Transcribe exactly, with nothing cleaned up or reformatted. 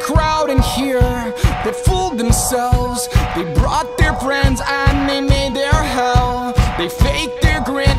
crowd in here that fooled themselves. They brought their friends and they made their hell. They faked their grin.